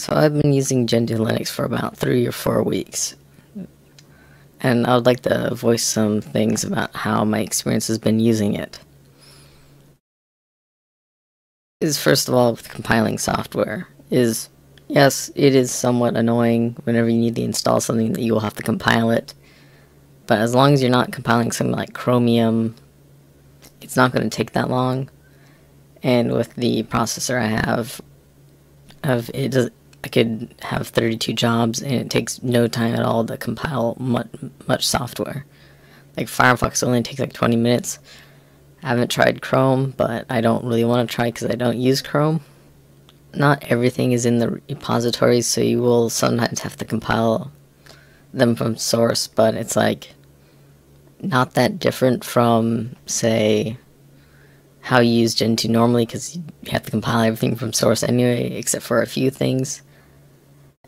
So I've been using Gentoo Linux for about 3 or 4 weeks. And I would like to voice some things about how my experience has been using it. Is first of all with compiling software. Is yes, it is somewhat annoying whenever you need to install something that you will have to compile it. But as long as you're not compiling something like Chromium, it's not going to take that long. And with the processor I have, I could have 32 jobs, and it takes no time at all to compile much software. Like Firefox only takes like 20 minutes. I haven't tried Chrome, but I don't really want to try because I don't use Chrome. Not everything is in the repositories, so you will sometimes have to compile them from source, but it's like not that different from, say, how you use Gentoo normally, because you have to compile everything from source anyway, except for a few things.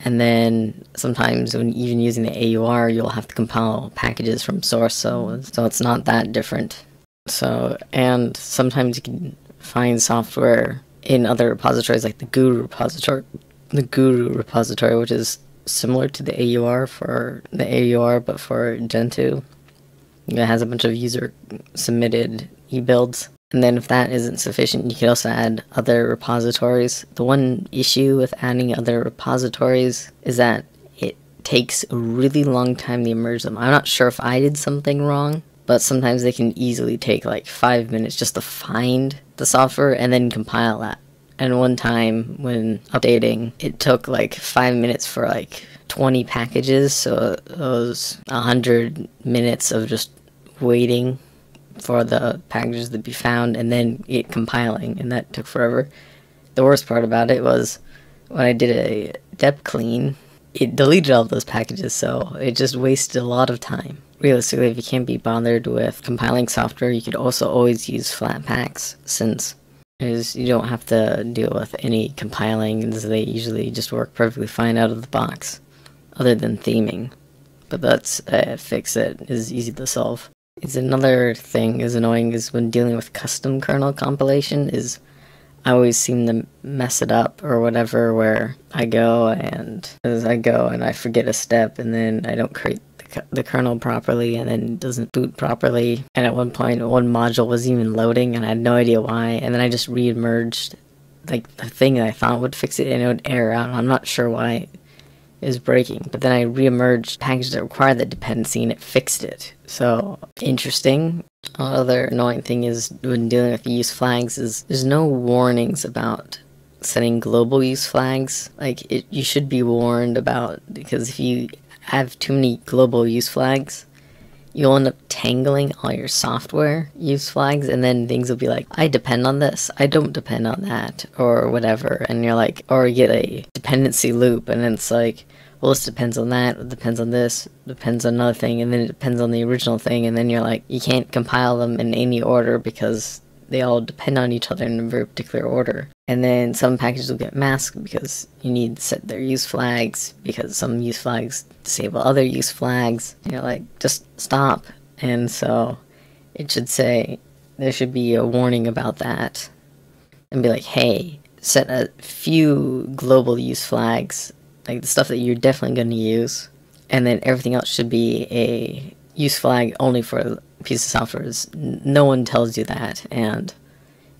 And then sometimes when even using the AUR, you'll have to compile packages from source, so it's not that different. So, and sometimes you can find software in other repositories, like the Guru repository, which is similar to the AUR but for Gentoo. It has a bunch of user submitted e-builds. And then if that isn't sufficient, you can also add other repositories. The one issue with adding other repositories is that it takes a really long time to emerge them. I'm not sure if I did something wrong, but sometimes they can easily take like 5 minutes just to find the software and then compile that. And one time when updating, it took like 5 minutes for like 20 packages, so it was 100 minutes of just waiting for the packages to be found and then it compiling, and that took forever. The worst part about it was when I did a dep clean, it deleted all those packages, so it just wasted a lot of time. Realistically, if you can't be bothered with compiling software, you could also always use flatpacks, since you don't have to deal with any compiling, and they usually just work perfectly fine out of the box, other than theming. But that's a fix that is easy to solve. It's another thing is annoying is when dealing with custom kernel compilation is I always seem to mess it up or whatever, where I go and I forget a step, and then I don't create the kernel properly, and then it doesn't boot properly. And at one point one module was even loading and I had no idea why, and then I just re-emerged like the thing that I thought would fix it and it would error out. I'm not sure why is breaking, but then I re-emerged packages that require that dependency and it fixed it. So, interesting. Another annoying thing is when dealing with use flags is there's no warnings about setting global use flags. Like, you should be warned about, because if you have too many global use flags, you'll end up tangling all your software use flags, and then things will be like, I depend on this, I don't depend on that, or whatever, and you're like, or you get a dependency loop, and then it's like, well, this depends on that, it depends on this, depends on another thing, and then it depends on the original thing, and then you're like, you can't compile them in any order because they all depend on each other in a very particular order. And then some packages will get masked because you need to set their use flags, because some use flags disable other use flags. And you're like, just stop. And so it should say, there should be a warning about that. And be like, hey, set a few global use flags, like the stuff that you're definitely going to use. And then everything else should be a use flag only for piece of software. No one tells you that, and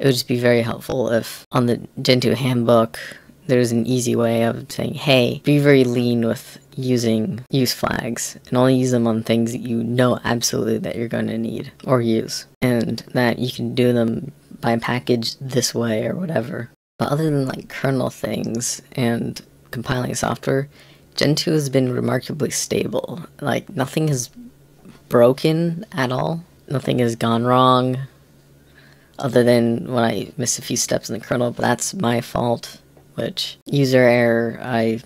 it would just be very helpful if on the Gentoo handbook there's an easy way of saying, hey, be very lean with using use flags and only use them on things that you know absolutely that you're going to need or use, and that you can do them by package this way or whatever. But other than like kernel things and compiling software, Gentoo has been remarkably stable. Like, nothing has broken at all. Nothing has gone wrong, other than when I miss a few steps in the kernel, but that's my fault, which user error I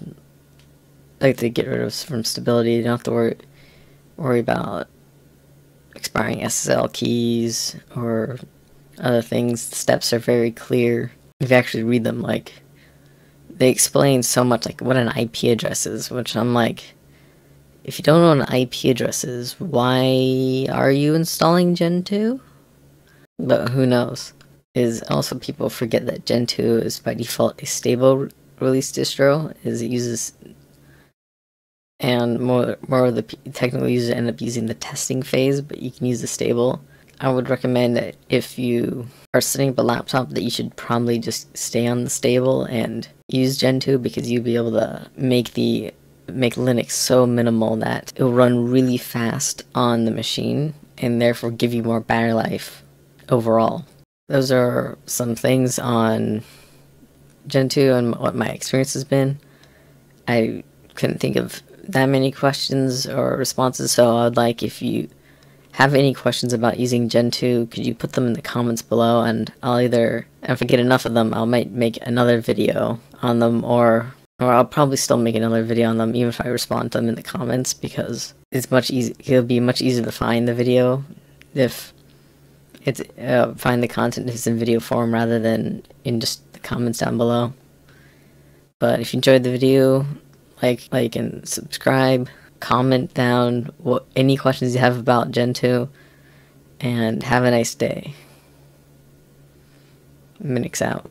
like to get rid of from stability. You don't have to worry about expiring SSL keys or other things. The steps are very clear. If you actually read them, like, they explain so much, like what an IP address is, which I'm like, if you don't know what an IP address is, why are you installing Gentoo? But who knows? Also people forget that Gentoo is by default a stable release distro is it uses, and more of the technical users end up using the testing phase, but you can use the stable. I would recommend that if you are setting up a laptop that you should probably just stay on the stable and use Gentoo, because you'll be able to make Linux so minimal that it'll run really fast on the machine and therefore give you more battery life overall. Those are some things on Gentoo and what my experience has been. I couldn't think of that many questions or responses, so I would like, if you have any questions about using Gentoo, could you put them in the comments below, and I'll either, if I get enough of them, I might make another video on them, or I'll probably still make another video on them even if I respond to them in the comments, because it's much easier, it'll be much easier to find the video if it's find the content is in video form rather than in just the comments down below. But if you enjoyed the video, like and subscribe, comment down any questions you have about Gentoo, and have a nice day. Minix out.